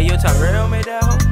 Hey, yo, Tyrell made that hoe?